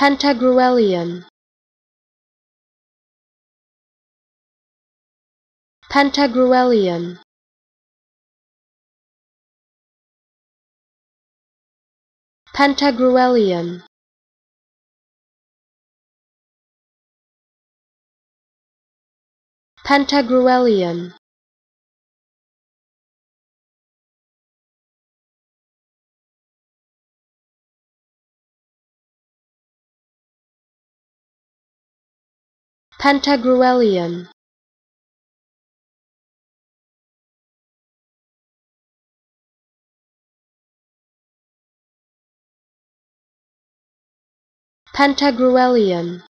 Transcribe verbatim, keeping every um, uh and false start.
Pantagruelian. Pantagruelian. Pantagruelian. Pantagruelian. Pantagruelian. Pantagruelian.